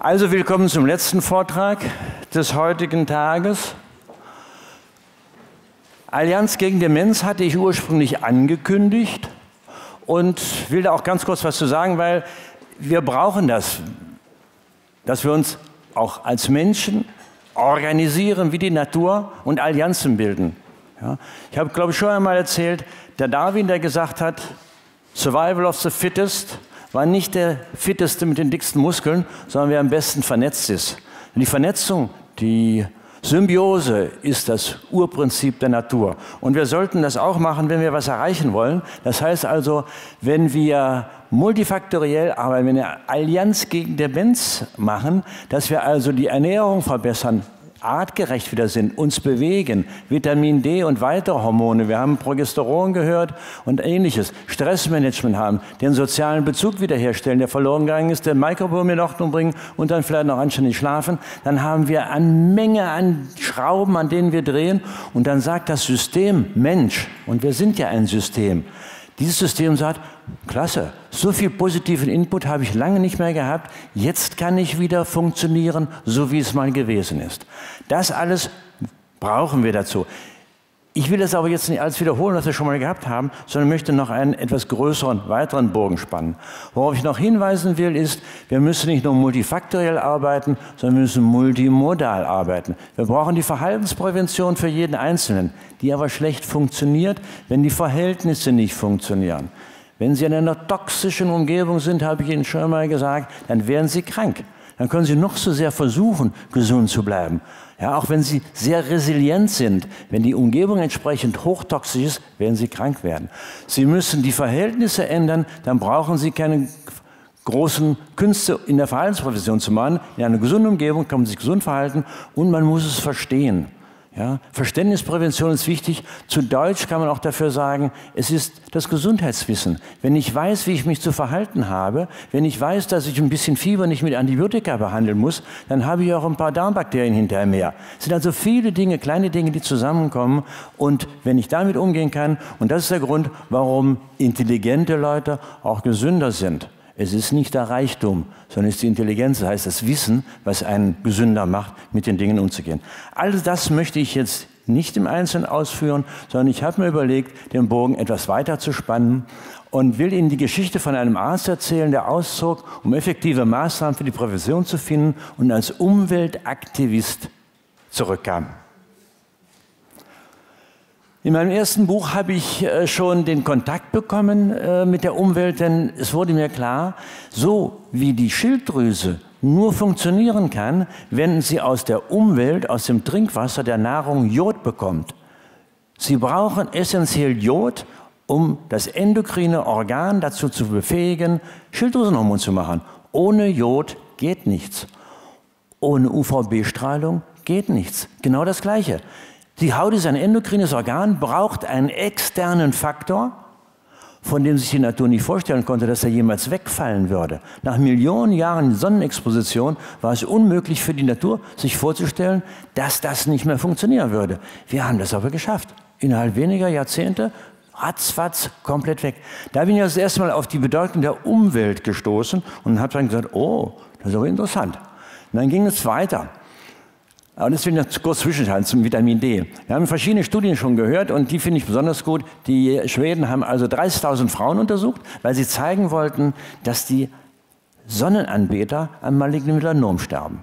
Also willkommen zum letzten Vortrag des heutigen Tages. Allianz gegen Demenz hatte ich ursprünglich angekündigt und will da auch ganz kurz was zu sagen, weil wir brauchen das, dass wir uns auch als Menschen organisieren wie die Natur und Allianzen bilden. Ja, ich habe, glaube ich, schon einmal erzählt, der Darwin, der gesagt hat, Survival of the Fittest, war nicht der Fitteste mit den dicksten Muskeln, sondern wer am besten vernetzt ist. Und die Vernetzung, die Symbiose ist das Urprinzip der Natur. Und wir sollten das auch machen, wenn wir was erreichen wollen. Das heißt also, wenn wir multifaktoriell arbeiten, wenn wir eine Allianz gegen Demenz machen, dass wir also die Ernährung verbessern, artgerecht wieder sind, uns bewegen, Vitamin D und weitere Hormone, wir haben Progesteron gehört und ähnliches, Stressmanagement haben, den sozialen Bezug wiederherstellen, der verloren gegangen ist, den Mikrobiom in Ordnung bringen und dann vielleicht noch anständig schlafen, dann haben wir eine Menge an Schrauben, an denen wir drehen und dann sagt das System, Mensch, und wir sind ja ein System, dieses System sagt, klasse, so viel positiven Input habe ich lange nicht mehr gehabt, jetzt kann ich wieder funktionieren, so wie es mal gewesen ist. Das alles brauchen wir dazu. Ich will das aber jetzt nicht alles wiederholen, was wir schon mal gehabt haben, sondern möchte noch einen etwas größeren, weiteren Bogen spannen. Worauf ich noch hinweisen will, ist, wir müssen nicht nur multifaktoriell arbeiten, sondern wir müssen multimodal arbeiten. Wir brauchen die Verhaltensprävention für jeden Einzelnen, die aber schlecht funktioniert, wenn die Verhältnisse nicht funktionieren. Wenn Sie in einer toxischen Umgebung sind, habe ich Ihnen schon mal gesagt, dann werden Sie krank. Dann können Sie noch so sehr versuchen, gesund zu bleiben. Ja, auch wenn Sie sehr resilient sind, wenn die Umgebung entsprechend hochtoxisch ist, werden Sie krank werden. Sie müssen die Verhältnisse ändern, dann brauchen Sie keine großen Künste in der Verhaltensprävention zu machen. In einer gesunden Umgebung kann man sich gesund verhalten und man muss es verstehen. Ja, Verständnisprävention ist wichtig. Zu Deutsch kann man auch dafür sagen, es ist das Gesundheitswissen. Wenn ich weiß, wie ich mich zu verhalten habe, wenn ich weiß, dass ich ein bisschen Fieber nicht mit Antibiotika behandeln muss, dann habe ich auch ein paar Darmbakterien hinterher mehr. Es sind also viele Dinge, kleine Dinge, die zusammenkommen. Und wenn ich damit umgehen kann, und das ist der Grund, warum intelligente Leute auch gesünder sind. Es ist nicht der Reichtum, sondern es ist die Intelligenz, das heißt das Wissen, was einen gesünder macht, mit den Dingen umzugehen. All das möchte ich jetzt nicht im Einzelnen ausführen, sondern ich habe mir überlegt, den Bogen etwas weiter zu spannen und will Ihnen die Geschichte von einem Arzt erzählen, der auszog, um effektive Maßnahmen für die Prävention zu finden und als Umweltaktivist zurückkam. In meinem ersten Buch habe ich schon den Kontakt bekommen mit der Umwelt, denn es wurde mir klar, so wie die Schilddrüse nur funktionieren kann, wenn sie aus der Umwelt, aus dem Trinkwasser, der Nahrung Jod bekommt. Sie brauchen essentiell Jod, um das endokrine Organ dazu zu befähigen, Schilddrüsenhormon zu machen. Ohne Jod geht nichts. Ohne UVB-Strahlung geht nichts. Genau das Gleiche. Die Haut ist ein endokrines Organ, braucht einen externen Faktor, von dem sich die Natur nicht vorstellen konnte, dass er jemals wegfallen würde. Nach Millionen Jahren Sonnenexposition war es unmöglich für die Natur, sich vorzustellen, dass das nicht mehr funktionieren würde. Wir haben das aber geschafft. Innerhalb weniger Jahrzehnte, ratzfatz, komplett weg. Da bin ich das erste Mal auf die Bedeutung der Umwelt gestoßen und habe dann gesagt, oh, das ist aber interessant. Und dann ging es weiter. Aber das will ich noch kurz zwischenhalten zum Vitamin D. Wir haben verschiedene Studien schon gehört und die finde ich besonders gut. Die Schweden haben also 30.000 Frauen untersucht, weil sie zeigen wollten, dass die Sonnenanbeter an malignem Melanom sterben.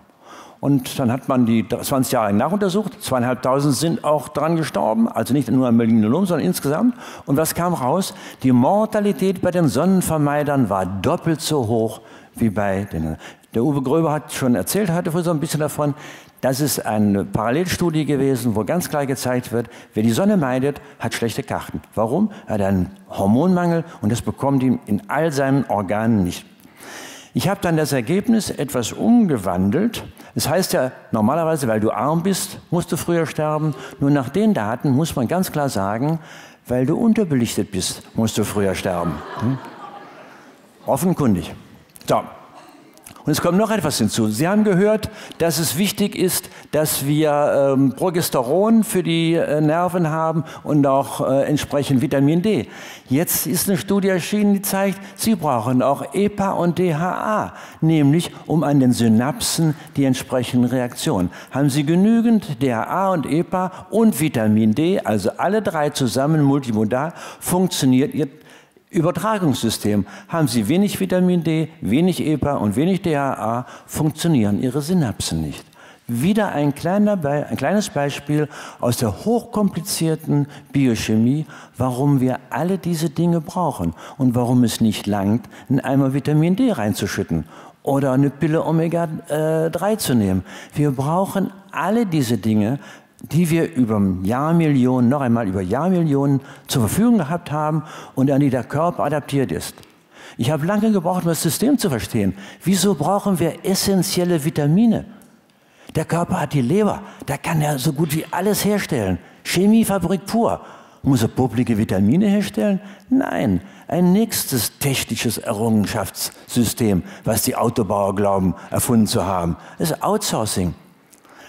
Und dann hat man die 20 Jahre nachuntersucht. 2.500 sind auch daran gestorben, also nicht nur an malignem Melanom, sondern insgesamt. Und was kam raus? Die Mortalität bei den Sonnenvermeidern war doppelt so hoch wie bei den. Der Uwe Gröber hat schon erzählt, hatte vorhin so ein bisschen davon. Das ist eine Parallelstudie gewesen, wo ganz klar gezeigt wird, wer die Sonne meidet, hat schlechte Karten. Warum? Er hat einen Hormonmangel und das bekommt ihn in all seinen Organen nicht. Ich habe dann das Ergebnis etwas umgewandelt. Das heißt ja, normalerweise, weil du arm bist, musst du früher sterben. Nur nach den Daten muss man ganz klar sagen, weil du unterbelichtet bist, musst du früher sterben. Offenkundig. So. Und es kommt noch etwas hinzu. Sie haben gehört, dass es wichtig ist, dass wir Progesteron für die Nerven haben und auch entsprechend Vitamin D. Jetzt ist eine Studie erschienen, die zeigt, Sie brauchen auch EPA und DHA, nämlich um an den Synapsen die entsprechenden Reaktionen. Haben Sie genügend DHA und EPA und Vitamin D, also alle drei zusammen multimodal, funktioniert Ihr Übertragungssystem. Haben Sie wenig Vitamin D, wenig EPA und wenig DHA, funktionieren Ihre Synapsen nicht. Wieder ein kleines Beispiel aus der hochkomplizierten Biochemie, warum wir alle diese Dinge brauchen und warum es nicht langt, einen Eimer Vitamin D reinzuschütten oder eine Pille Omega-3 zu nehmen. Wir brauchen alle diese Dinge, die wir über Jahrmillionen, noch einmal über Jahrmillionen zur Verfügung gehabt haben und an die der Körper adaptiert ist. Ich habe lange gebraucht, um das System zu verstehen. Wieso brauchen wir essentielle Vitamine? Der Körper hat die Leber, da kann er so gut wie alles herstellen. Chemiefabrik pur. Muss er publike Vitamine herstellen? Nein, ein nächstes technisches Errungenschaftssystem, was die Autobauer glauben, erfunden zu haben, ist Outsourcing.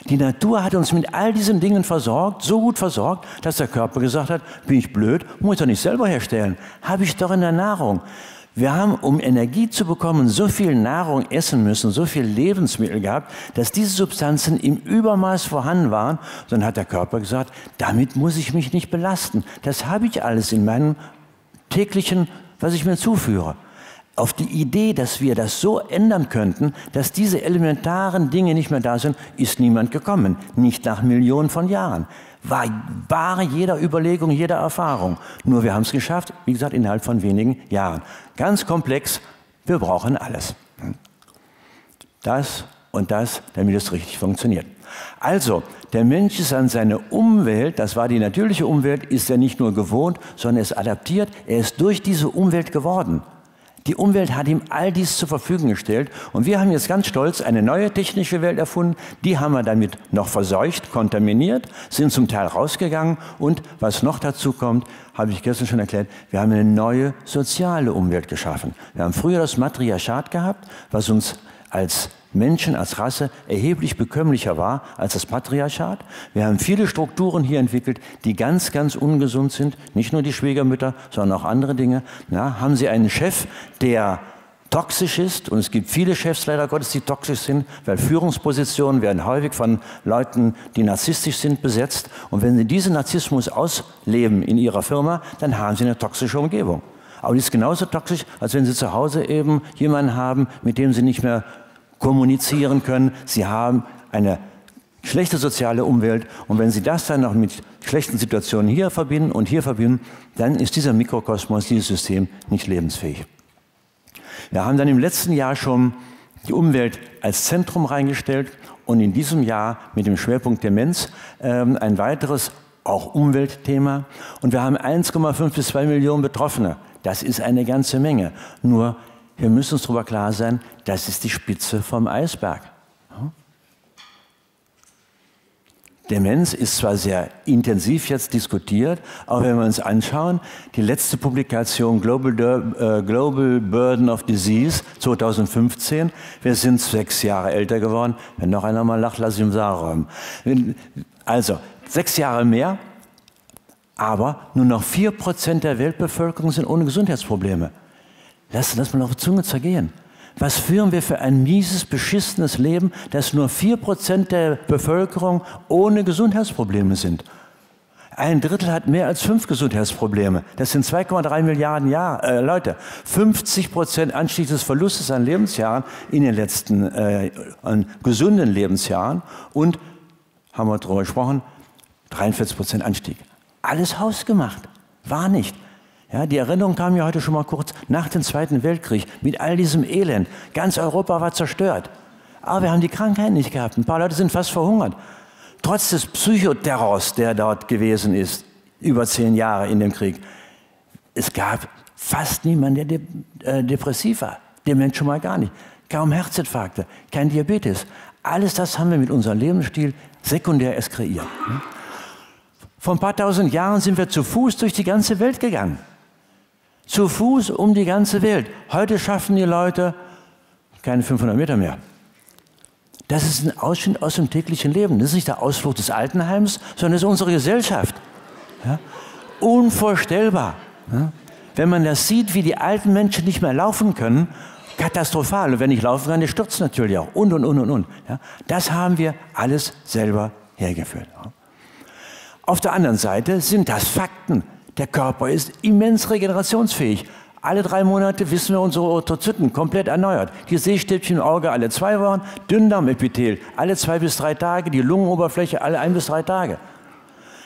Die Natur hat uns mit all diesen Dingen versorgt, so gut versorgt, dass der Körper gesagt hat, bin ich blöd, muss ich doch nicht selber herstellen, habe ich doch in der Nahrung. Wir haben, um Energie zu bekommen, so viel Nahrung essen müssen, so viel Lebensmittel gehabt, dass diese Substanzen im Übermaß vorhanden waren. Dann hat der Körper gesagt, damit muss ich mich nicht belasten. Das habe ich alles in meinem täglichen, was ich mir zuführe. Auf die Idee, dass wir das so ändern könnten, dass diese elementaren Dinge nicht mehr da sind, ist niemand gekommen. Nicht nach Millionen von Jahren. War bare jeder Überlegung, jeder Erfahrung. Nur wir haben es geschafft, wie gesagt, innerhalb von wenigen Jahren. Ganz komplex, wir brauchen alles. Das und das, damit es richtig funktioniert. Also, der Mensch ist an seine Umwelt, das war die natürliche Umwelt, ist er nicht nur gewohnt, sondern er ist adaptiert, er ist durch diese Umwelt geworden. Die Umwelt hat ihm all dies zur Verfügung gestellt und wir haben jetzt ganz stolz eine neue technische Welt erfunden. Die haben wir damit noch verseucht, kontaminiert, sind zum Teil rausgegangen und was noch dazu kommt, habe ich gestern schon erklärt, wir haben eine neue soziale Umwelt geschaffen. Wir haben früher das Matriarchat gehabt, was uns als Menschen, als Rasse erheblich bekömmlicher war als das Patriarchat. Wir haben viele Strukturen hier entwickelt, die ganz, ganz ungesund sind. Nicht nur die Schwiegermütter, sondern auch andere Dinge. Na, haben Sie einen Chef, der toxisch ist, und es gibt viele Chefs leider Gottes, die toxisch sind, weil Führungspositionen werden häufig von Leuten, die narzisstisch sind, besetzt. Und wenn Sie diesen Narzissmus ausleben in Ihrer Firma, dann haben Sie eine toxische Umgebung. Aber die ist genauso toxisch, als wenn Sie zu Hause eben jemanden haben, mit dem Sie nicht mehr kommunizieren können. Sie haben eine schlechte soziale Umwelt und wenn Sie das dann noch mit schlechten Situationen hier verbinden und hier verbinden, dann ist dieser Mikrokosmos, dieses System nicht lebensfähig. Wir haben dann im letzten Jahr schon die Umwelt als Zentrum reingestellt und in diesem Jahr mit dem Schwerpunkt Demenz ein weiteres, auch Umweltthema. Und wir haben 1,5 bis 2 Millionen Betroffene. Das ist eine ganze Menge. Nur wir müssen uns darüber klar sein, das ist die Spitze vom Eisberg. Demenz ist zwar sehr intensiv jetzt diskutiert, aber wenn wir uns anschauen, die letzte Publikation Global Burden of Disease 2015, wir sind 6 Jahre älter geworden, wenn noch einer mal lacht, lasse ich im Saal räumen. Also, 6 Jahre mehr, aber nur noch 4% der Weltbevölkerung sind ohne Gesundheitsprobleme. Lassen das mal auf die Zunge zergehen. Was führen wir für ein mieses, beschissenes Leben, dass nur 4% der Bevölkerung ohne Gesundheitsprobleme sind? Ein Drittel hat mehr als 5 Gesundheitsprobleme. Das sind 2,3 Milliarden Leute. 50% Anstieg des Verlustes an Lebensjahren in den letzten an gesunden Lebensjahren. Und, haben wir darüber gesprochen, 43% Anstieg. Alles hausgemacht. War nicht. Ja, die Erinnerung kam ja heute schon mal kurz nach dem Zweiten Weltkrieg mit all diesem Elend. Ganz Europa war zerstört. Aber wir haben die Krankheit nicht gehabt. Ein paar Leute sind fast verhungert. Trotz des Psychoterrors, der dort gewesen ist, über 10 Jahre in dem Krieg. Es gab fast niemanden, der depressiv war. Der Mensch schon mal gar nicht. Kaum Herzinfarkte, kein Diabetes. Alles das haben wir mit unserem Lebensstil sekundär erst kreiert. Vor ein paar tausend Jahren sind wir zu Fuß durch die ganze Welt gegangen. Zu Fuß um die ganze Welt. Heute schaffen die Leute keine 500 Meter mehr. Das ist ein Ausschnitt aus dem täglichen Leben. Das ist nicht der Ausflug des Altenheims, sondern das ist unsere Gesellschaft. Ja? Unvorstellbar. Ja? Wenn man das sieht, wie die alten Menschen nicht mehr laufen können, katastrophal. Und wenn ich laufen kann, der stürzt natürlich auch. Und. Ja? Das haben wir alles selber hergeführt. Ja? Auf der anderen Seite sind das Fakten. Der Körper ist immens regenerationsfähig. Alle 3 Monate wissen wir unsere Otozyten komplett erneuert. Die Sehstäbchen im Auge alle 2 Wochen, Dünndarmepithel alle 2 bis 3 Tage, die Lungenoberfläche alle 1 bis 3 Tage.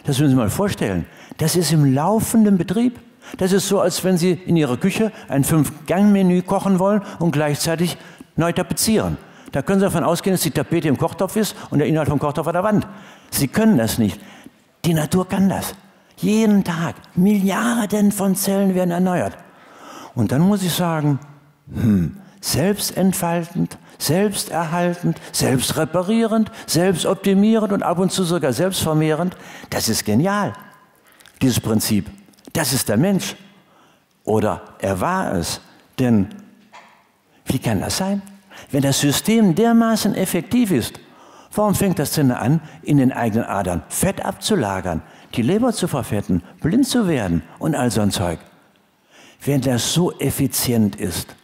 Das müssen Sie mal vorstellen. Das ist im laufenden Betrieb. Das ist so, als wenn Sie in Ihrer Küche ein 5-Gang-Menü kochen wollen und gleichzeitig neu tapezieren. Da können Sie davon ausgehen, dass die Tapete im Kochtopf ist und der Inhalt vom Kochtopf an der Wand. Sie können das nicht. Die Natur kann das. Jeden Tag. Milliarden von Zellen werden erneuert. Und dann muss ich sagen, selbstentfaltend, selbsterhaltend, selbstreparierend, selbstoptimierend und ab und zu sogar selbstvermehrend, das ist genial, dieses Prinzip. Das ist der Mensch. Oder er war es. Denn wie kann das sein? Wenn das System dermaßen effektiv ist, warum fängt das denn an, in den eigenen Adern Fett abzulagern, die Leber zu verfetten, blind zu werden und all so ein Zeug? Wenn das so effizient ist,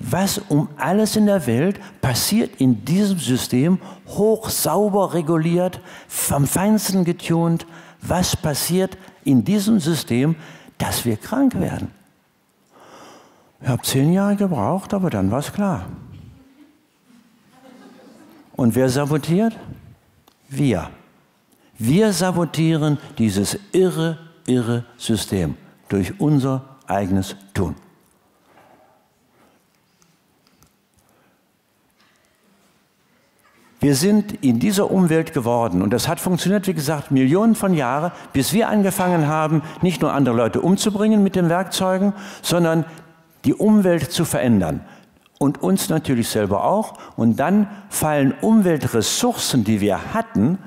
was um alles in der Welt passiert in diesem System, hochsauber reguliert, vom Feinsten getunt, was passiert in diesem System, dass wir krank werden? Ich habe 10 Jahre gebraucht, aber dann war es klar. Und wer sabotiert? Wir. Wir sabotieren dieses irre System durch unser eigenes Tun. Wir sind in dieser Umwelt geworden und das hat funktioniert, wie gesagt, Millionen von Jahren, bis wir angefangen haben, nicht nur andere Leute umzubringen mit den Werkzeugen, sondern die Umwelt zu verändern. Und uns natürlich selber auch. Und dann fallen Umweltressourcen, die wir hatten,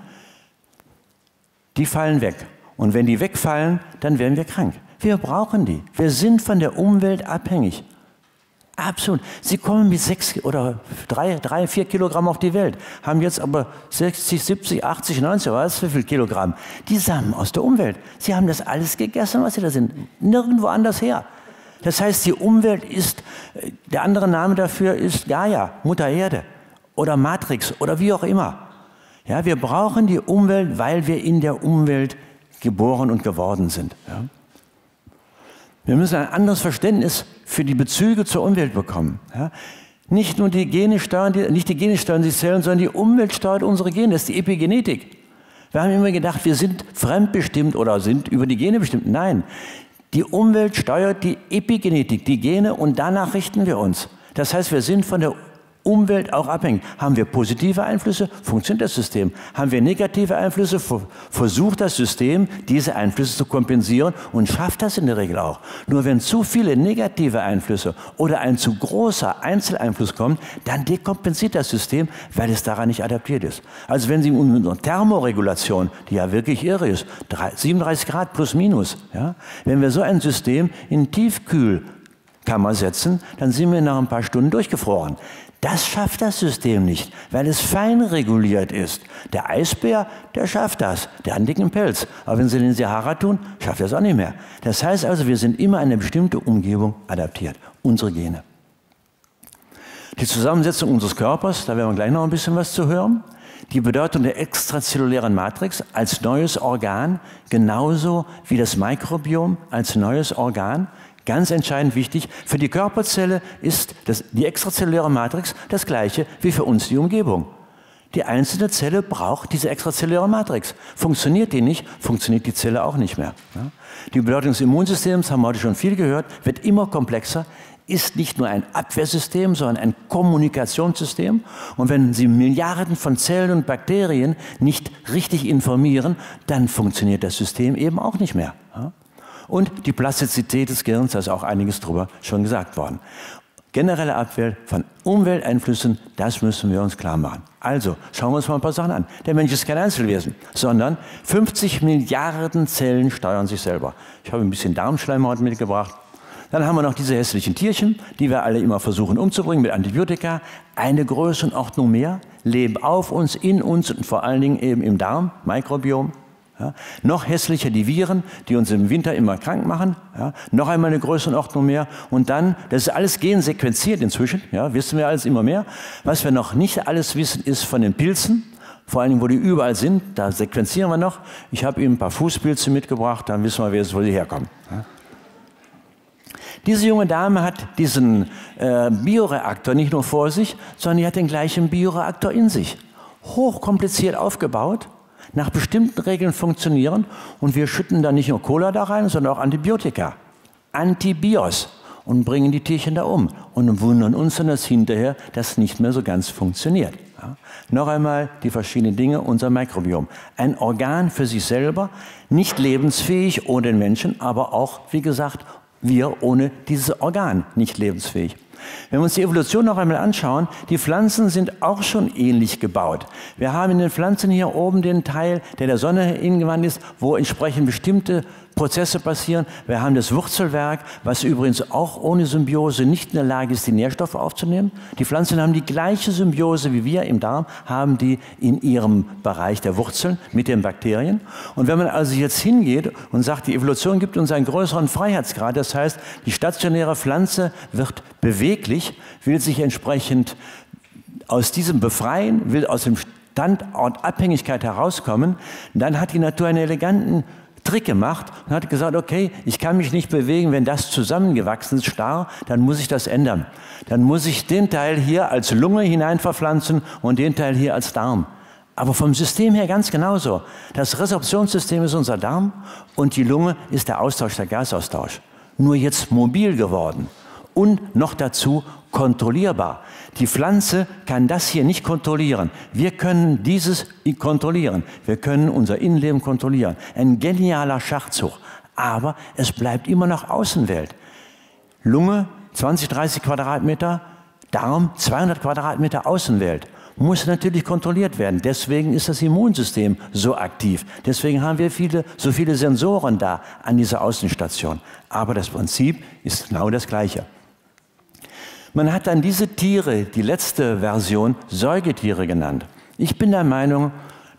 die fallen weg. Und wenn die wegfallen, dann werden wir krank. Wir brauchen die. Wir sind von der Umwelt abhängig. Absolut. Sie kommen mit 3, 4 Kilogramm auf die Welt, haben jetzt aber 60, 70, 80, 90, was, wie viel Kilogramm? Die stammen aus der Umwelt. Sie haben das alles gegessen, was sie da sind. Nirgendwo anders her. Das heißt, die Umwelt ist, der andere Name dafür ist Gaia, Mutter Erde oder Matrix oder wie auch immer. Ja, wir brauchen die Umwelt, weil wir in der Umwelt geboren und geworden sind. Ja. Wir müssen ein anderes Verständnis für die Bezüge zur Umwelt bekommen. Ja? Nicht nur die Gene steuern, die Zellen, sondern die Umwelt steuert unsere Gene. Das ist die Epigenetik. Wir haben immer gedacht, wir sind fremdbestimmt oder sind über die Gene bestimmt. Nein, die Umwelt steuert die Epigenetik, die Gene, und danach richten wir uns. Das heißt, wir sind von der Umwelt auch abhängig. Haben wir positive Einflüsse, funktioniert das System. Haben wir negative Einflüsse, versucht das System, diese Einflüsse zu kompensieren, und schafft das in der Regel auch. Nur wenn zu viele negative Einflüsse oder ein zu großer Einzeleinfluss kommt, dann dekompensiert das System, weil es daran nicht adaptiert ist. Also wenn Sie in unserer Thermoregulation, die ja wirklich irre ist, 37 Grad plus minus, ja, wenn wir so ein System in Tiefkühlkammer setzen, dann sind wir nach ein paar Stunden durchgefroren. Das schafft das System nicht, weil es fein reguliert ist. Der Eisbär, der schafft das, der hat einen dicken Pelz. Aber wenn Sie den in die Sahara tun, schafft er es auch nicht mehr. Das heißt also, wir sind immer an eine bestimmte Umgebung adaptiert, unsere Gene. Die Zusammensetzung unseres Körpers, da werden wir gleich noch ein bisschen was zu hören. Die Bedeutung der extrazellulären Matrix als neues Organ, genauso wie das Mikrobiom als neues Organ. Ganz entscheidend wichtig, für die Körperzelle ist die extrazelluläre Matrix das gleiche wie für uns die Umgebung. Die einzelne Zelle braucht diese extrazelluläre Matrix. Funktioniert die nicht, funktioniert die Zelle auch nicht mehr. Die Bedeutung des Immunsystems, haben wir heute schon viel gehört, wird immer komplexer, ist nicht nur ein Abwehrsystem, sondern ein Kommunikationssystem. Und wenn Sie Milliarden von Zellen und Bakterien nicht richtig informieren, dann funktioniert das System eben auch nicht mehr. Und die Plastizität des Gehirns, da ist auch einiges drüber schon gesagt worden. Generelle Abwehr von Umwelteinflüssen, das müssen wir uns klar machen. Also, schauen wir uns mal ein paar Sachen an. Der Mensch ist kein Einzelwesen, sondern 50 Milliarden Zellen steuern sich selber. Ich habe ein bisschen Darmschleimhaut mitgebracht. Dann haben wir noch diese hässlichen Tierchen, die wir alle immer versuchen umzubringen mit Antibiotika. Eine Größenordnung mehr leben auf uns, in uns und vor allen Dingen eben im Darm, Mikrobiom. Ja, noch hässlicher die Viren, die uns im Winter immer krank machen. Ja, noch einmal eine Größenordnung mehr. Und dann, das ist alles gensequenziert inzwischen, ja, wissen wir alles immer mehr. Was wir noch nicht alles wissen, ist von den Pilzen. Vor allen Dingen, wo die überall sind, da sequenzieren wir noch. Ich habe Ihnen ein paar Fußpilze mitgebracht, dann wissen wir, wo sie herkommen. Ja. Diese junge Dame hat diesen Bioreaktor nicht nur vor sich, sondern die hat den gleichen Bioreaktor in sich. Hochkompliziert aufgebaut, nach bestimmten Regeln funktionieren, und wir schütten da nicht nur Cola da rein, sondern auch Antibiotika, Antibios, und bringen die Tierchen da um und wundern uns dann, dass hinterher das nicht mehr so ganz funktioniert. Ja. Noch einmal die verschiedenen Dinge, unser Mikrobiom. Ein Organ für sich selber, nicht lebensfähig ohne den Menschen, aber auch, wie gesagt, wir ohne dieses Organ nicht lebensfähig. Wenn wir uns die Evolution noch einmal anschauen, die Pflanzen sind auch schon ähnlich gebaut. Wir haben in den Pflanzen hier oben den Teil, der der Sonne hingewandt ist, wo entsprechend bestimmte Prozesse passieren. Wir haben das Wurzelwerk, was übrigens auch ohne Symbiose nicht in der Lage ist, die Nährstoffe aufzunehmen. Die Pflanzen haben die gleiche Symbiose wie wir im Darm, haben die in ihrem Bereich der Wurzeln mit den Bakterien. Und wenn man also jetzt hingeht und sagt, die Evolution gibt uns einen größeren Freiheitsgrad, das heißt, die stationäre Pflanze wird beweglich, will sich entsprechend aus diesem befreien, will aus dem Standort Abhängigkeit herauskommen, dann hat die Natur einen eleganten Trick gemacht und hat gesagt, okay, ich kann mich nicht bewegen, wenn das zusammengewachsen ist, starr, dann muss ich das ändern. Dann muss ich den Teil hier als Lunge hinein verpflanzen und den Teil hier als Darm. Aber vom System her ganz genauso. Das Resorptionssystem ist unser Darm und die Lunge ist der Austausch, der Gasaustausch. Nur jetzt mobil geworden und noch dazu kontrollierbar. Die Pflanze kann das hier nicht kontrollieren. Wir können dieses kontrollieren. Wir können unser Innenleben kontrollieren. Ein genialer Schachzug. Aber es bleibt immer noch Außenwelt. Lunge 20, 30 Quadratmeter, Darm 200 Quadratmeter Außenwelt. Muss natürlich kontrolliert werden. Deswegen ist das Immunsystem so aktiv. Deswegen haben wir so viele Sensoren da an dieser Außenstation. Aber das Prinzip ist genau das Gleiche. Man hat dann diese Tiere, die letzte Version, Säugetiere genannt. Ich bin der Meinung,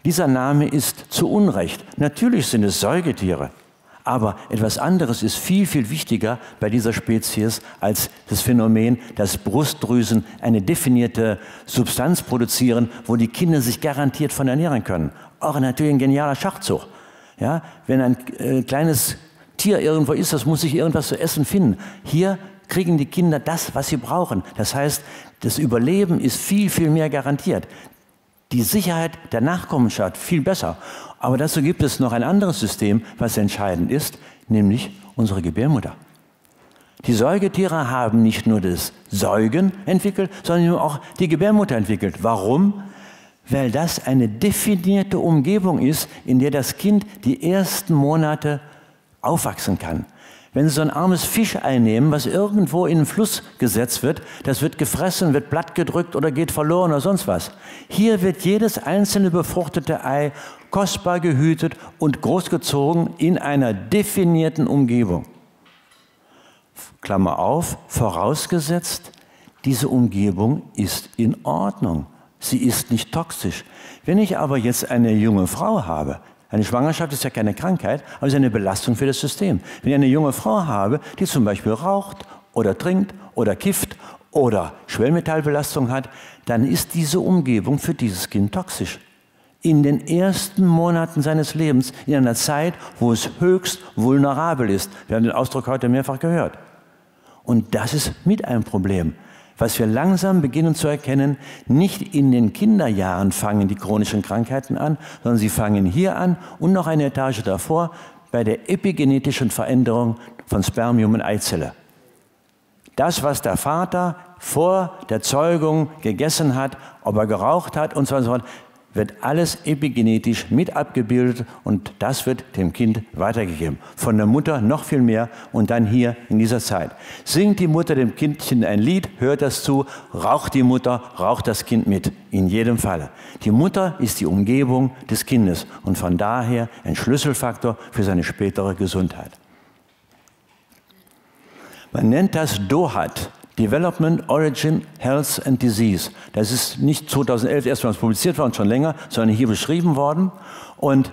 dieser Name ist zu Unrecht. Natürlich sind es Säugetiere. Aber etwas anderes ist viel, viel wichtiger bei dieser Spezies als das Phänomen, dass Brustdrüsen eine definierte Substanz produzieren, wo die Kinder sich garantiert von ernähren können. Auch natürlich ein genialer Schachzug. Ja, wenn ein kleines Tier irgendwo ist, das muss sich irgendwas zu essen finden. Hier kriegen die Kinder das, was sie brauchen. Das heißt, das Überleben ist viel, viel mehr garantiert. Die Sicherheit der Nachkommenschaft viel besser. Aber dazu gibt es noch ein anderes System, was entscheidend ist, nämlich unsere Gebärmutter. Die Säugetiere haben nicht nur das Säugen entwickelt, sondern auch die Gebärmutter entwickelt. Warum? Weil das eine definierte Umgebung ist, in der das Kind die ersten Monate aufwachsen kann. Wenn Sie so ein armes Fischei nehmen, was irgendwo in den Fluss gesetzt wird, das wird gefressen, wird plattgedrückt oder geht verloren oder sonst was. Hier wird jedes einzelne befruchtete Ei kostbar gehütet und großgezogen in einer definierten Umgebung. Klammer auf, vorausgesetzt, diese Umgebung ist in Ordnung. Sie ist nicht toxisch. Wenn ich aber jetzt eine junge Frau habe, eine Schwangerschaft ist ja keine Krankheit, aber es ist eine Belastung für das System. Wenn ich eine junge Frau habe, die zum Beispiel raucht oder trinkt oder kifft oder Schwermetallbelastung hat, dann ist diese Umgebung für dieses Kind toxisch. In den ersten Monaten seines Lebens, in einer Zeit, wo es höchst vulnerabel ist. Wir haben den Ausdruck heute mehrfach gehört. Und das ist mit ein Problem, was wir langsam beginnen zu erkennen. Nicht in den Kinderjahren fangen die chronischen Krankheiten an, sondern sie fangen hier an und noch eine Etage davor bei der epigenetischen Veränderung von Spermium und Eizelle. Das, was der Vater vor der Zeugung gegessen hat, ob er geraucht hat und so weiter, wird alles epigenetisch mit abgebildet und das wird dem Kind weitergegeben. Von der Mutter noch viel mehr und dann hier in dieser Zeit. Singt die Mutter dem Kindchen ein Lied, hört das zu, raucht die Mutter, raucht das Kind mit. In jedem Falle. Die Mutter ist die Umgebung des Kindes und von daher ein Schlüsselfaktor für seine spätere Gesundheit. Man nennt das DOHaD, Development, Origin, Health and Disease. Das ist nicht 2011 erstmals publiziert worden, schon länger, sondern hier beschrieben worden. Und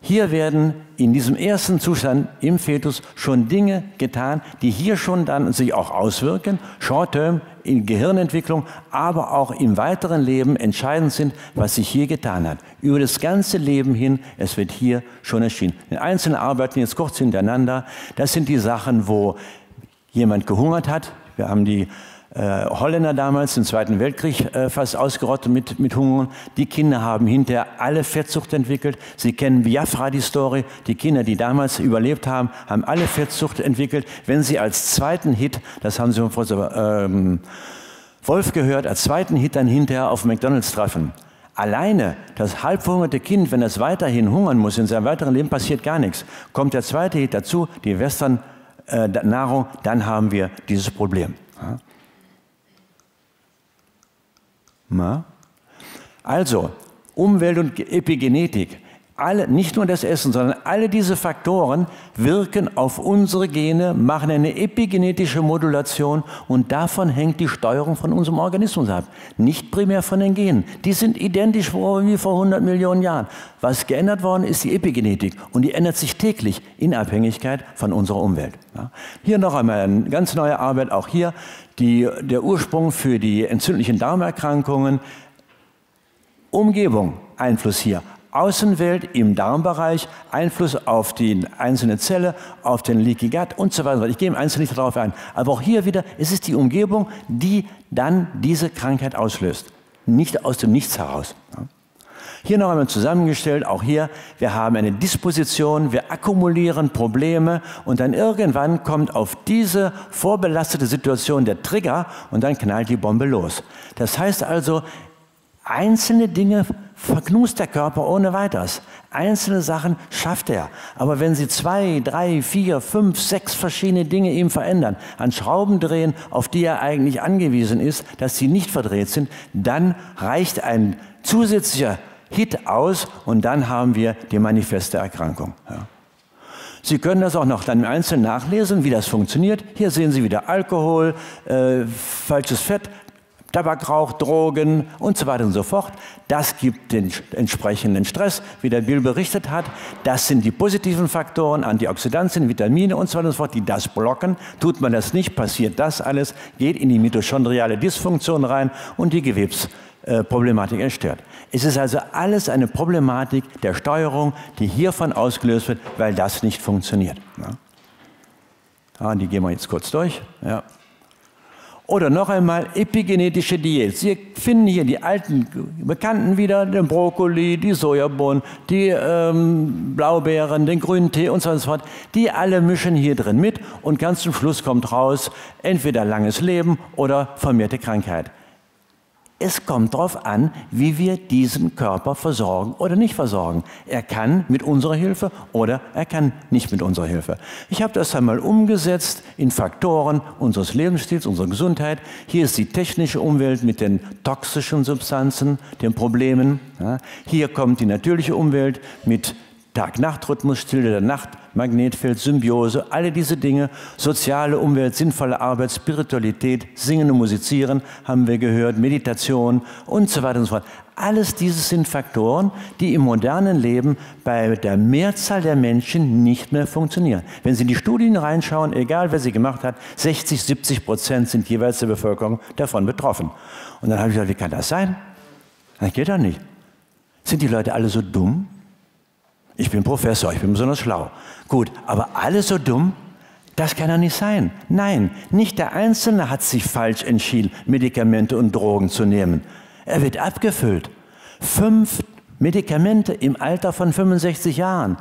hier werden in diesem ersten Zustand im Fetus schon Dinge getan, die hier schon dann sich auch auswirken, short-term in Gehirnentwicklung, aber auch im weiteren Leben entscheidend sind, was sich hier getan hat. Über das ganze Leben hin, es wird hier schon erschienen. In einzelnen Arbeiten jetzt kurz hintereinander, das sind die Sachen, wo jemand gehungert hat. Wir haben die Holländer damals im Zweiten Weltkrieg fast ausgerottet mit Hunger. Die Kinder haben hinterher alle Fettsucht entwickelt. Sie kennen Biafra, die Story. Die Kinder, die damals überlebt haben, haben alle Fettsucht entwickelt. Wenn sie als zweiten Hit, das haben Sie von Professor Wolf gehört, als zweiten Hit dann hinterher auf McDonald's treffen. Alleine das halbverhungerte Kind, wenn es weiterhin hungern muss in seinem weiteren Leben, passiert gar nichts. Kommt der zweite Hit dazu, die Western-Nahrung, dann haben wir dieses Problem. Also, Umwelt und Epigenetik, alle, nicht nur das Essen, sondern alle diese Faktoren wirken auf unsere Gene, machen eine epigenetische Modulation und davon hängt die Steuerung von unserem Organismus ab. Nicht primär von den Genen. Die sind identisch wie vor 100 Millionen Jahren. Was geändert worden ist, die Epigenetik und die ändert sich täglich in Abhängigkeit von unserer Umwelt. Hier noch einmal eine ganz neue Arbeit, auch hier der Ursprung für die entzündlichen Darmerkrankungen. Umgebung, Einfluss hier. Außenwelt im Darmbereich, Einfluss auf die einzelne Zelle, auf den Leaky Gut und so weiter. Ich gehe im Einzelnen nicht darauf ein. Aber auch hier wieder, es ist die Umgebung, die dann diese Krankheit auslöst. Nicht aus dem Nichts heraus. Hier noch einmal zusammengestellt, auch hier, wir haben eine Disposition, wir akkumulieren Probleme und dann irgendwann kommt auf diese vorbelastete Situation der Trigger und dann knallt die Bombe los. Das heißt also, einzelne Dinge verknust der Körper ohne weiteres. Einzelne Sachen schafft er. Aber wenn Sie 2, 3, 4, 5, 6 verschiedene Dinge ihm verändern, an Schrauben drehen, auf die er eigentlich angewiesen ist, dass sie nicht verdreht sind, dann reicht ein zusätzlicher Hit aus und dann haben wir die manifeste Erkrankung. Ja. Sie können das auch noch dann im Einzelnen nachlesen, wie das funktioniert. Hier sehen Sie wieder Alkohol, falsches Fett, Tabakrauch, Drogen und so weiter und so fort. Das gibt den entsprechenden Stress, wie der Bill berichtet hat. Das sind die positiven Faktoren, Antioxidantien, Vitamine und so weiter und so fort, die das blocken. Tut man das nicht, passiert das alles, geht in die mitochondriale Dysfunktion rein und die Gewebsproblematik entsteht. Es ist also alles eine Problematik der Steuerung, die hiervon ausgelöst wird, weil das nicht funktioniert. Die gehen wir jetzt kurz durch. Ja. Oder noch einmal epigenetische Diät. Sie finden hier die alten Bekannten wieder, den Brokkoli, die Sojabohnen, die Blaubeeren, den grünen Tee und so weiter und so fort. Die alle mischen hier drin mit und ganz zum Schluss kommt raus, entweder langes Leben oder vermehrte Krankheit. Es kommt darauf an, wie wir diesen Körper versorgen oder nicht versorgen. Er kann mit unserer Hilfe oder er kann nicht mit unserer Hilfe. Ich habe das einmal umgesetzt in Faktoren unseres Lebensstils, unserer Gesundheit. Hier ist die technische Umwelt mit den toxischen Substanzen, den Problemen. Hier kommt die natürliche Umwelt mit Tag-Nacht-Rhythmus, Stille der Nacht, Magnetfeld, Symbiose, alle diese Dinge, soziale Umwelt, sinnvolle Arbeit, Spiritualität, Singen und Musizieren, haben wir gehört, Meditation und so weiter und so fort. Alles dieses sind Faktoren, die im modernen Leben bei der Mehrzahl der Menschen nicht mehr funktionieren. Wenn Sie in die Studien reinschauen, egal wer sie gemacht hat, 60–70% sind jeweils der Bevölkerung davon betroffen. Und dann habe ich gesagt, wie kann das sein? Das geht doch nicht. Sind die Leute alle so dumm? Ich bin Professor, ich bin besonders schlau. Gut, aber alle so dumm? Das kann doch nicht sein. Nein, nicht der Einzelne hat sich falsch entschieden, Medikamente und Drogen zu nehmen. Er wird abgefüllt. 5 Medikamente im Alter von 65 Jahren.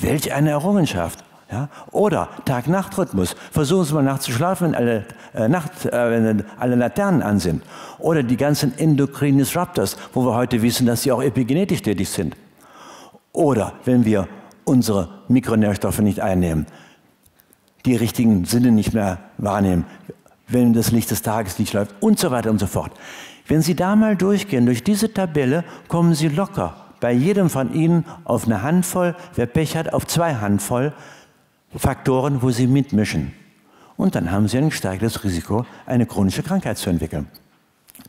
Welch eine Errungenschaft. Ja? Oder Tag-Nacht-Rhythmus. Versuchen Sie mal nachzuschlafen, wenn alle Laternen an sind. Oder die ganzen endokrinen Disruptors, wo wir heute wissen, dass sie auch epigenetisch tätig sind. Oder wenn wir unsere Mikronährstoffe nicht einnehmen, die richtigen Sinne nicht mehr wahrnehmen, wenn das Licht des Tages nicht läuft und so weiter und so fort. Wenn Sie da mal durchgehen, durch diese Tabelle, kommen Sie locker bei jedem von Ihnen auf eine Handvoll, wer Pech hat, auf 2 Handvoll Faktoren, wo Sie mitmischen. und dann haben Sie ein gesteigertes Risiko, eine chronische Krankheit zu entwickeln.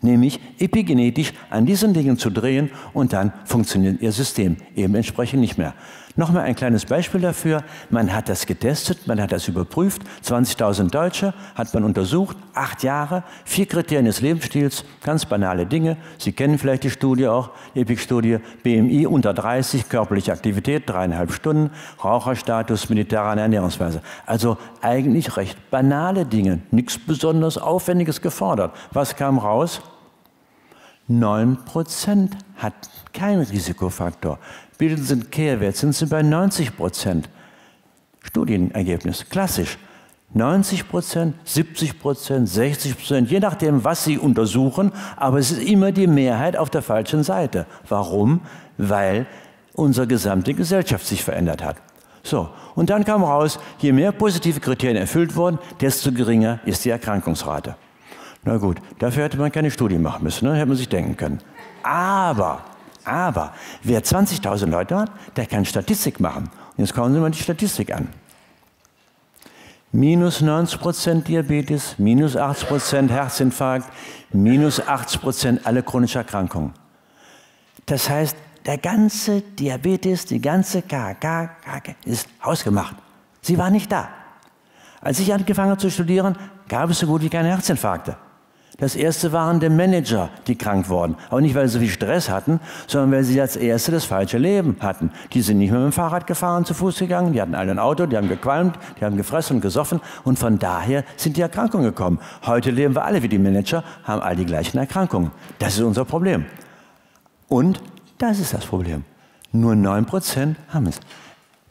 Nämlich epigenetisch an diesen Dingen zu drehen und dann funktioniert Ihr System eben entsprechend nicht mehr. Nochmal ein kleines Beispiel dafür. Man hat das getestet, man hat das überprüft. 20.000 Deutsche hat man untersucht, 8 Jahre, 4 Kriterien des Lebensstils, ganz banale Dinge. Sie kennen vielleicht die Studie auch, die EPIC-Studie, BMI unter 30, körperliche Aktivität, 3,5 Stunden, Raucherstatus, mediterrane Ernährungsweise. Also eigentlich recht banale Dinge, nichts besonders Aufwendiges gefordert. Was kam raus? 9% hat keinen Risikofaktor. Bilden Sie einen Kehrwert, sind Sie bei 90%. Studienergebnis, klassisch. 90%, 70%, 60%, je nachdem, was Sie untersuchen, aber es ist immer die Mehrheit auf der falschen Seite. Warum? Weil unsere gesamte Gesellschaft sich verändert hat. So, und dann kam raus, je mehr positive Kriterien erfüllt wurden, desto geringer ist die Erkrankungsrate. Na gut, dafür hätte man keine Studie machen müssen, ne? Hätte man sich denken können. Aber, wer 20.000 Leute hat, der kann Statistik machen. Und jetzt schauen Sie mal die Statistik an. Minus 90% Diabetes, minus 80% Herzinfarkt, minus 80% alle chronischen Erkrankungen. Das heißt, der ganze Diabetes, die ganze KK ist hausgemacht. Sie war nicht da. Als ich angefangen habe zu studieren, gab es so gut wie keine Herzinfarkte. Das erste waren die Manager, die krank wurden. Aber nicht, weil sie so viel Stress hatten, sondern weil sie als Erste das falsche Leben hatten. Die sind nicht mehr mit dem Fahrrad gefahren, zu Fuß gegangen, die hatten alle ein Auto, die haben gequalmt, die haben gefressen und gesoffen und von daher sind die Erkrankungen gekommen. Heute leben wir alle wie die Manager, haben all die gleichen Erkrankungen. Das ist unser Problem. Und das ist das Problem. Nur 9% haben es.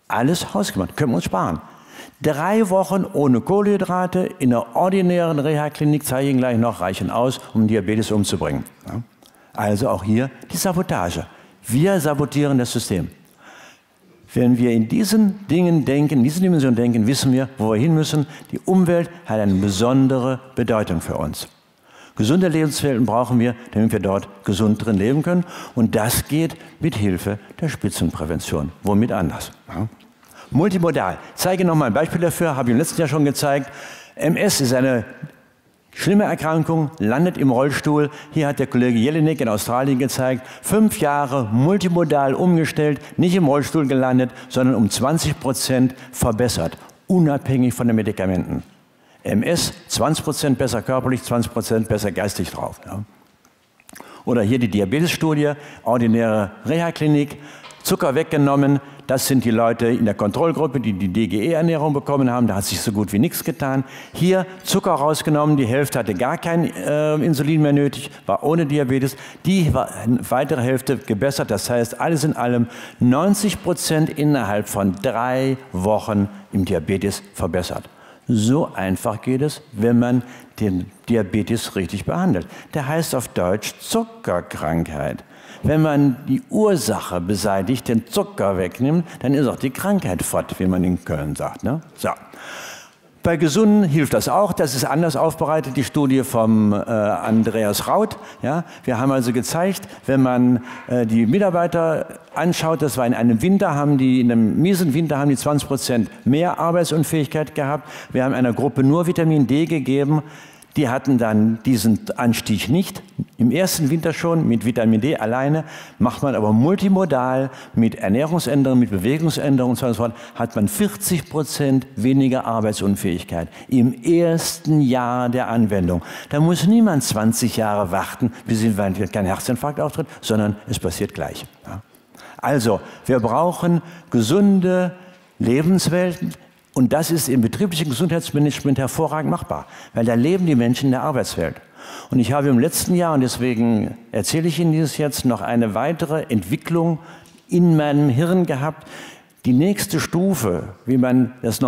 Alles hausgemacht, können wir uns sparen. 3 Wochen ohne Kohlenhydrate in einer ordinären Reha-Klinik zeige ich Ihnen gleich noch, reichen aus, um Diabetes umzubringen. Also auch hier die Sabotage. Wir sabotieren das System. Wenn wir in diesen Dingen denken, in diesen Dimensionen denken, wissen wir, wo wir hin müssen. Die Umwelt hat eine besondere Bedeutung für uns. Gesunde Lebenswelten brauchen wir, damit wir dort gesund drin leben können. Und das geht mit Hilfe der Spitzenprävention. Womit anders? Multimodal. Ich zeige noch mal ein Beispiel dafür, habe ich im letzten Jahr schon gezeigt. MS ist eine schlimme Erkrankung, landet im Rollstuhl. Hier hat der Kollege Jelinek in Australien gezeigt, 5 Jahre multimodal umgestellt, nicht im Rollstuhl gelandet, sondern um 20% verbessert, unabhängig von den Medikamenten. MS, 20% besser körperlich, 20% besser geistig drauf. Ja. Oder hier die Diabetes-Studie, ordinäre Reha-Klinik, Zucker weggenommen, das sind die Leute in der Kontrollgruppe, die die DGE-Ernährung bekommen haben, da hat sich so gut wie nichts getan. Hier Zucker rausgenommen, die Hälfte hatte gar kein Insulin mehr nötig, war ohne Diabetes. Die weitere Hälfte gebessert, das heißt alles in allem 90% innerhalb von 3 Wochen im Diabetes verbessert. So einfach geht es, wenn man den Diabetes richtig behandelt. Der heißt auf Deutsch Zuckerkrankheit. Wenn man die Ursache beseitigt, den Zucker wegnimmt, dann ist auch die Krankheit fort, wie man in Köln sagt. Ne? So. Bei Gesunden hilft das auch. Das ist anders aufbereitet, die Studie vom Andreas Raut. Ja? Wir haben also gezeigt, wenn man die Mitarbeiter anschaut, das war in einem Winter, in einem miesen Winter haben die 20% mehr Arbeitsunfähigkeit gehabt. Wir haben einer Gruppe nur Vitamin D gegeben. Die hatten dann diesen Anstieg nicht. Im ersten Winter schon mit Vitamin D alleine, macht man aber multimodal mit Ernährungsänderungen, mit Bewegungsänderungen und so fort, hat man 40% weniger Arbeitsunfähigkeit im ersten Jahr der Anwendung. Da muss niemand 20 Jahre warten, bis kein Herzinfarkt auftritt, sondern es passiert gleich. Also, wir brauchen gesunde Lebenswelten. Und das ist im betrieblichen Gesundheitsmanagement hervorragend machbar, weil da leben die Menschen in der Arbeitswelt. Und ich habe im letzten Jahr, und deswegen erzähle ich Ihnen dieses jetzt, noch eine weitere Entwicklung in meinem Hirn gehabt. Die nächste Stufe, wie man das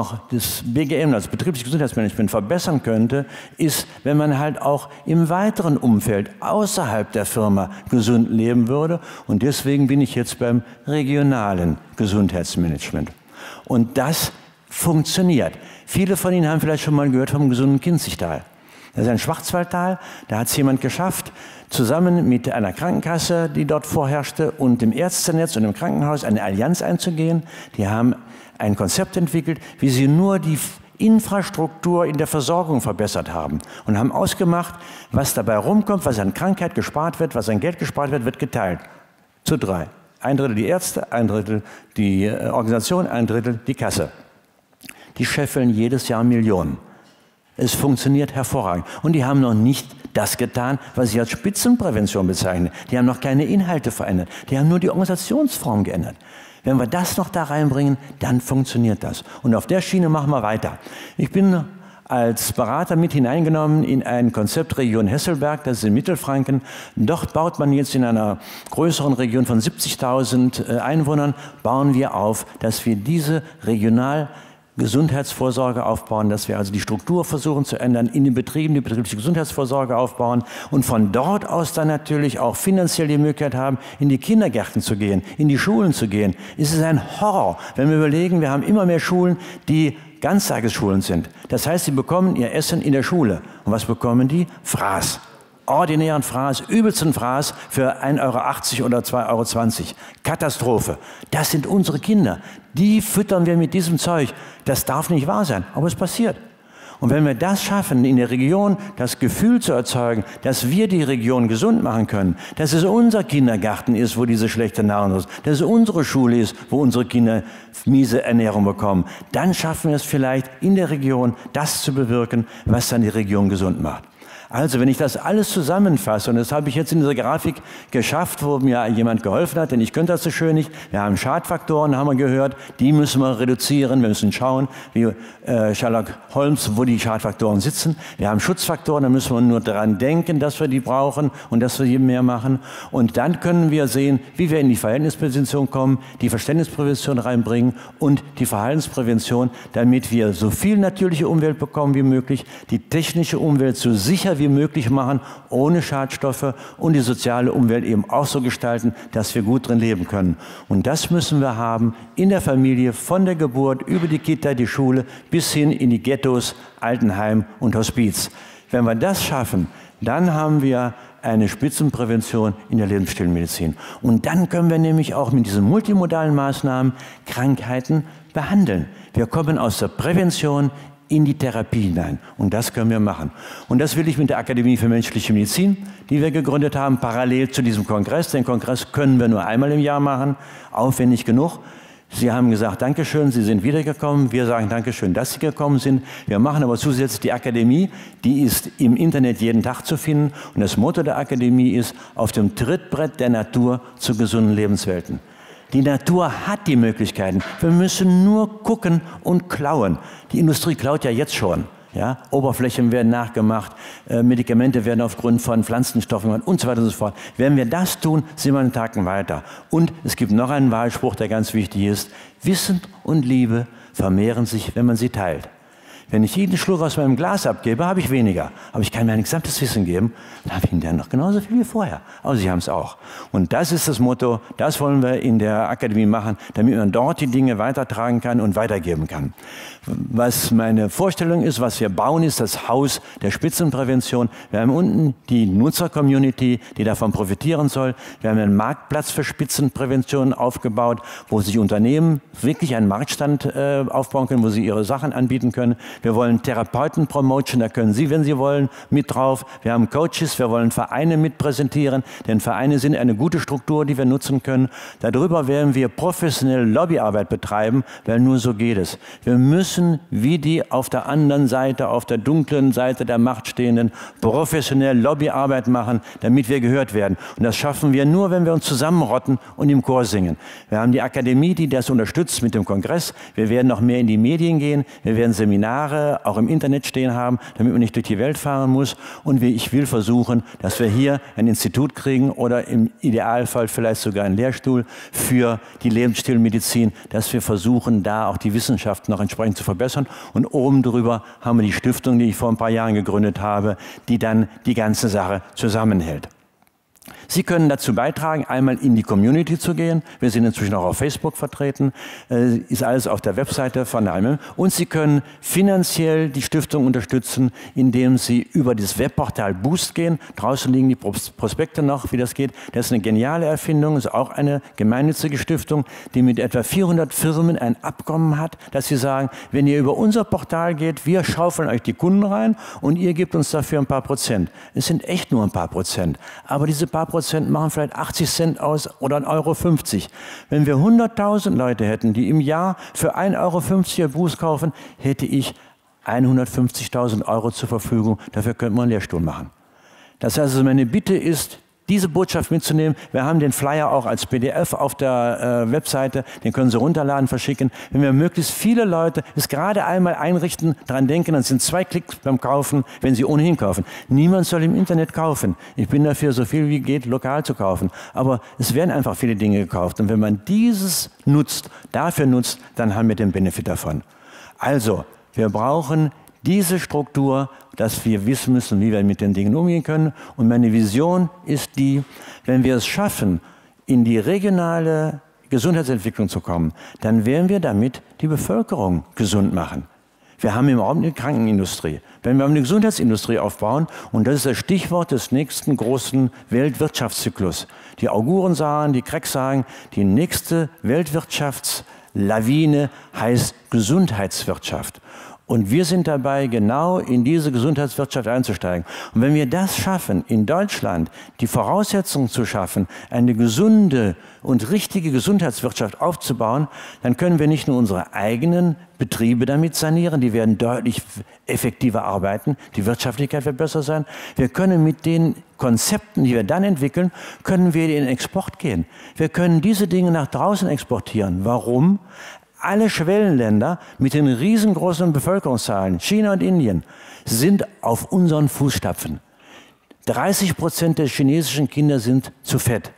BGM, das betriebliches Gesundheitsmanagement, verbessern könnte, ist, wenn man halt auch im weiteren Umfeld außerhalb der Firma gesund leben würde. Und deswegen bin ich jetzt beim regionalen Gesundheitsmanagement. Und das funktioniert. Viele von Ihnen haben vielleicht schon mal gehört vom gesunden Kinzigtal. Das ist ein Schwarzwaldtal, da hat es jemand geschafft, zusammen mit einer Krankenkasse, die dort vorherrschte, und dem Ärztenetz und dem Krankenhaus eine Allianz einzugehen. Die haben ein Konzept entwickelt, wie sie nur die Infrastruktur in der Versorgung verbessert haben und haben ausgemacht, was dabei rumkommt, was an Krankheit gespart wird, was an Geld gespart wird, wird geteilt. Zu 3. Ein Drittel die Ärzte, ein Drittel die Organisation, ein Drittel die Kasse. Die scheffeln jedes Jahr Millionen. Es funktioniert hervorragend. Und die haben noch nicht das getan, was ich als Spitzenprävention bezeichne. Die haben noch keine Inhalte verändert. Die haben nur die Organisationsform geändert. Wenn wir das noch da reinbringen, dann funktioniert das. Und auf der Schiene machen wir weiter. Ich bin als Berater mit hineingenommen in ein Konzept Region Hesselberg, das ist in Mittelfranken. Dort baut man jetzt in einer größeren Region von 70.000 Einwohnern, bauen wir auf, dass wir diese regional Gesundheitsvorsorge aufbauen, dass wir also die Struktur versuchen zu ändern, in den Betrieben die betriebliche Gesundheitsvorsorge aufbauen und von dort aus dann natürlich auch finanziell die Möglichkeit haben, in die Kindergärten zu gehen, in die Schulen zu gehen. Es ist ein Horror, wenn wir überlegen, wir haben immer mehr Schulen, die Ganztagesschulen sind. Das heißt, sie bekommen ihr Essen in der Schule. Und was bekommen die? Fraß. Ordinären Fraß, übelsten Fraß für 1,80 € oder 2,20 €. Katastrophe. Das sind unsere Kinder. Die füttern wir mit diesem Zeug. Das darf nicht wahr sein, aber es passiert. Und wenn wir das schaffen, in der Region das Gefühl zu erzeugen, dass wir die Region gesund machen können, dass es unser Kindergarten ist, wo diese schlechte Nahrung ist, dass es unsere Schule ist, wo unsere Kinder miese Ernährung bekommen, dann schaffen wir es vielleicht in der Region, das zu bewirken, was dann die Region gesund macht. Also, wenn ich das alles zusammenfasse, und das habe ich jetzt in dieser Grafik geschafft, wo mir jemand geholfen hat, denn ich könnte das so schön nicht. Wir haben Schadfaktoren, haben wir gehört, die müssen wir reduzieren. Wir müssen schauen, wie Sherlock Holmes, wo die Schadfaktoren sitzen. Wir haben Schutzfaktoren, da müssen wir nur daran denken, dass wir die brauchen und dass wir je mehr machen. Und dann können wir sehen, wie wir in die Verhältnisprävention kommen, die Verständnisprävention reinbringen und die Verhaltensprävention, damit wir so viel natürliche Umwelt bekommen wie möglich, die technische Umwelt so sicher wie möglich machen, ohne Schadstoffe und die soziale Umwelt eben auch so gestalten, dass wir gut drin leben können. Und das müssen wir haben in der Familie, von der Geburt, über die Kita, die Schule, bis hin in die Ghettos, Altenheim und Hospiz. Wenn wir das schaffen, dann haben wir eine Spitzenprävention in der Lebensstilmedizin. Und dann können wir nämlich auch mit diesen multimodalen Maßnahmen Krankheiten behandeln. Wir kommen aus der Prävention in die Therapie hinein. Und das können wir machen. Und das will ich mit der Akademie für menschliche Medizin, die wir gegründet haben, parallel zu diesem Kongress. Den Kongress können wir nur einmal im Jahr machen, aufwendig genug. Sie haben gesagt, Dankeschön, Sie sind wiedergekommen. Wir sagen Dankeschön, dass Sie gekommen sind. Wir machen aber zusätzlich die Akademie, die ist im Internet jeden Tag zu finden. Und das Motto der Akademie ist, auf dem Trittbrett der Natur zu gesunden Lebenswelten. Die Natur hat die Möglichkeiten. Wir müssen nur gucken und klauen. Die Industrie klaut ja jetzt schon. Ja? Oberflächen werden nachgemacht, Medikamente werden aufgrund von Pflanzenstoffen und so weiter und so fort. Wenn wir das tun, sind wir einen Tag weiter. Und es gibt noch einen Wahlspruch, der ganz wichtig ist. Wissen und Liebe vermehren sich, wenn man sie teilt. Wenn ich jeden Schluck aus meinem Glas abgebe, habe ich weniger. Aber ich kann mir ein gesamtes Wissen geben, dann habe ich Ihnen dann noch genauso viel wie vorher. Aber Sie haben es auch. Und das ist das Motto, das wollen wir in der Akademie machen, damit man dort die Dinge weitertragen kann und weitergeben kann. Was meine Vorstellung ist, was wir bauen, ist das Haus der Spitzenprävention. Wir haben unten die Nutzer-Community, die davon profitieren soll. Wir haben einen Marktplatz für Spitzenprävention aufgebaut, wo sich Unternehmen wirklich einen Marktstand aufbauen können, wo sie ihre Sachen anbieten können. Wir wollen Therapeuten-Promotion, da können Sie, wenn Sie wollen, mit drauf. Wir haben Coaches, wir wollen Vereine mit präsentieren, denn Vereine sind eine gute Struktur, die wir nutzen können. Darüber werden wir professionelle Lobbyarbeit betreiben, weil nur so geht es. Wir müssen, wie die auf der anderen Seite, auf der dunklen Seite der Macht stehenden, professionell Lobbyarbeit machen, damit wir gehört werden. Und das schaffen wir nur, wenn wir uns zusammenrotten und im Chor singen. Wir haben die Akademie, die das unterstützt mit dem Kongress. Wir werden noch mehr in die Medien gehen, wir werden Seminare auch im Internet stehen haben, damit man nicht durch die Welt fahren muss. Und ich will versuchen, dass wir hier ein Institut kriegen oder im Idealfall vielleicht sogar einen Lehrstuhl für die Lebensstilmedizin, dass wir versuchen, da auch die Wissenschaft noch entsprechend zu verbessern. Und oben drüber haben wir die Stiftung, die ich vor ein paar Jahren gegründet habe, die dann die ganze Sache zusammenhält. Sie können dazu beitragen, einmal in die Community zu gehen. Wir sind inzwischen auch auf Facebook vertreten. Ist alles auf der Webseite von der AMM. Und Sie können finanziell die Stiftung unterstützen, indem Sie über das Webportal Boost gehen. Draußen liegen die Prospekte noch, wie das geht. Das ist eine geniale Erfindung. Das ist auch eine gemeinnützige Stiftung, die mit etwa 400 Firmen ein Abkommen hat, dass sie sagen, wenn ihr über unser Portal geht, wir schaufeln euch die Kunden rein und ihr gebt uns dafür ein paar Prozent. Es sind echt nur ein paar Prozent. Aber diese paar Prozent machen vielleicht 80 Cent aus oder 1,50 €. Wenn wir 100.000 Leute hätten, die im Jahr für 1,50 € ihr Boost kaufen, hätte ich 150.000 € zur Verfügung. Dafür könnte man einen Lehrstuhl machen. Das heißt, meine Bitte ist, diese Botschaft mitzunehmen. Wir haben den Flyer auch als PDF auf der Webseite, den können Sie runterladen, verschicken. Wenn wir möglichst viele Leute es gerade einmal einrichten, dran denken, dann sind 2 Klicks beim Kaufen, wenn Sie ohnehin kaufen. Niemand soll im Internet kaufen. Ich bin dafür, so viel wie geht, lokal zu kaufen. Aber es werden einfach viele Dinge gekauft. Und wenn man dieses nutzt, dafür nutzt, dann haben wir den Benefit davon. Also, wir brauchen diese Struktur, dass wir wissen müssen, wie wir mit den Dingen umgehen können. Und meine Vision ist die, wenn wir es schaffen, in die regionale Gesundheitsentwicklung zu kommen, dann werden wir damit die Bevölkerung gesund machen. Wir haben im Augenblick eine Krankenindustrie. Wenn wir eine Gesundheitsindustrie aufbauen, und das ist das Stichwort des nächsten großen Weltwirtschaftszyklus. Die Auguren sagen, die Cracks sagen, die nächste Weltwirtschaftslawine heißt Gesundheitswirtschaft. Und wir sind dabei, genau in diese Gesundheitswirtschaft einzusteigen. Und wenn wir das schaffen, in Deutschland die Voraussetzungen zu schaffen, eine gesunde und richtige Gesundheitswirtschaft aufzubauen, dann können wir nicht nur unsere eigenen Betriebe damit sanieren, die werden deutlich effektiver arbeiten, die Wirtschaftlichkeit wird besser sein. Wir können mit den Konzepten, die wir dann entwickeln, können wir in den Export gehen. Wir können diese Dinge nach draußen exportieren. Warum? Alle Schwellenländer mit den riesengroßen Bevölkerungszahlen, China und Indien, sind auf unseren Fußstapfen. 30% der chinesischen Kinder sind zu fett.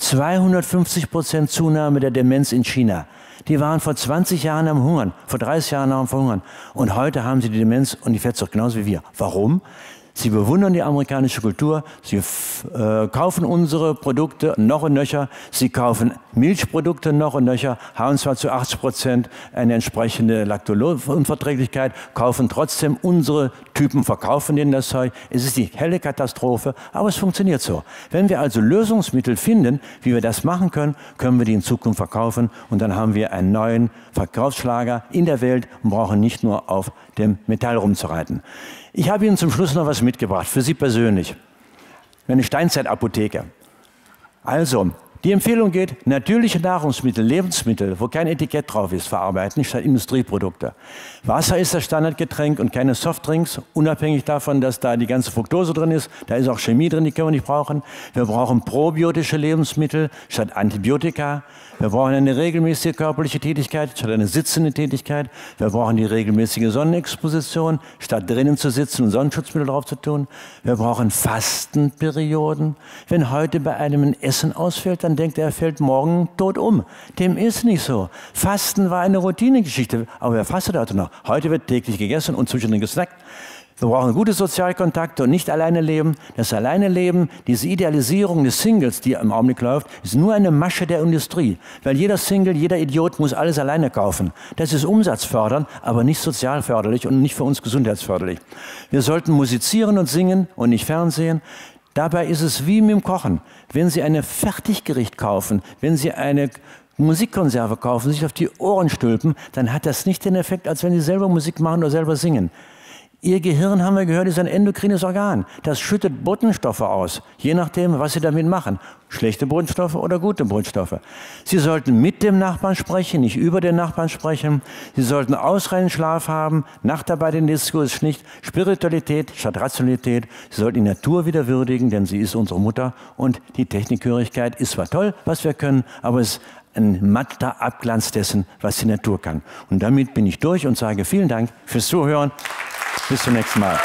250% Zunahme der Demenz in China. Die waren vor 20 Jahren am Hungern, vor 30 Jahren am Verhungern. Und heute haben sie die Demenz und die Fettsucht genauso wie wir. Warum? Sie bewundern die amerikanische Kultur, sie kaufen unsere Produkte noch und nöcher, sie kaufen Milchprodukte noch und nöcher, haben zwar zu 80% eine entsprechende Laktoseunverträglichkeit, kaufen trotzdem unsere Typen, verkaufen denen das Zeug. Es ist die helle Katastrophe, aber es funktioniert so. Wenn wir also Lösungsmittel finden, wie wir das machen können, können wir die in Zukunft verkaufen und dann haben wir einen neuen Verkaufsschlager in der Welt und brauchen nicht nur auf dem Metall rumzureiten. Ich habe Ihnen zum Schluss noch was mitgebracht, für Sie persönlich. Eine Steinzeitapotheke. Also, die Empfehlung geht, natürliche Nahrungsmittel, Lebensmittel, wo kein Etikett drauf ist, verarbeiten, statt Industrieprodukte. Wasser ist das Standardgetränk und keine Softdrinks, unabhängig davon, dass da die ganze Fruktose drin ist. Da ist auch Chemie drin, die können wir nicht brauchen. Wir brauchen probiotische Lebensmittel statt Antibiotika. Wir brauchen eine regelmäßige körperliche Tätigkeit statt eine sitzende Tätigkeit. Wir brauchen die regelmäßige Sonnenexposition, statt drinnen zu sitzen und Sonnenschutzmittel drauf zu tun. Wir brauchen Fastenperioden. Wenn heute bei einem ein Essen ausfällt, dann denkt er, er fällt morgen tot um. Dem ist nicht so. Fasten war eine Routinegeschichte, aber wer fastet heute noch? Heute wird täglich gegessen und zwischendrin gesnackt. Wir brauchen gute Sozialkontakte und nicht alleine leben. Das alleine leben, diese Idealisierung des Singles, die im Augenblick läuft, ist nur eine Masche der Industrie. Weil jeder Single, jeder Idiot muss alles alleine kaufen. Das ist umsatzfördernd, aber nicht sozialförderlich und nicht für uns gesundheitsförderlich. Wir sollten musizieren und singen und nicht Fernsehen. Dabei ist es wie mit dem Kochen. Wenn Sie ein Fertiggericht kaufen, wenn Sie eine Musikkonserve kaufen, sich auf die Ohren stülpen, dann hat das nicht den Effekt, als wenn Sie selber Musik machen oder selber singen. Ihr Gehirn, haben wir gehört, ist ein endokrines Organ. Das schüttet Botenstoffe aus, je nachdem, was Sie damit machen. Schlechte Botenstoffe oder gute Botenstoffe. Sie sollten mit dem Nachbarn sprechen, nicht über den Nachbarn sprechen. Sie sollten ausreichend Schlaf haben, Nachtarbeit in Disco ist nicht. Spiritualität statt Rationalität. Sie sollten die Natur wieder würdigen, denn sie ist unsere Mutter. Und die Technikhörigkeit ist zwar toll, was wir können, aber es ist ein matter Abglanz dessen, was die Natur kann. Und damit bin ich durch und sage vielen Dank fürs Zuhören. Bis zum nächsten Mal.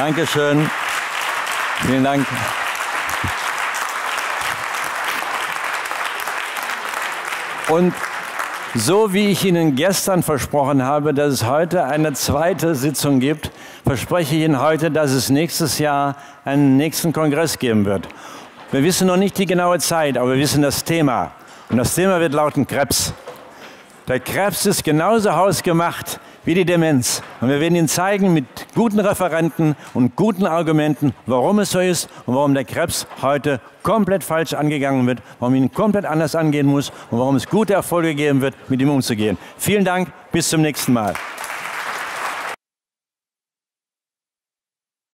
Dankeschön. Vielen Dank. Und so wie ich Ihnen gestern versprochen habe, dass es heute eine zweite Sitzung gibt, verspreche ich Ihnen heute, dass es nächstes Jahr einen nächsten Kongress geben wird. Wir wissen noch nicht die genaue Zeit, aber wir wissen das Thema. Und das Thema wird lauten Krebs. Der Krebs ist genauso hausgemacht wie die Demenz. Und wir werden Ihnen zeigen mit guten Referenten und guten Argumenten, warum es so ist und warum der Krebs heute komplett falsch angegangen wird, warum ihn komplett anders angehen muss und warum es gute Erfolge geben wird, mit ihm umzugehen. Vielen Dank, bis zum nächsten Mal.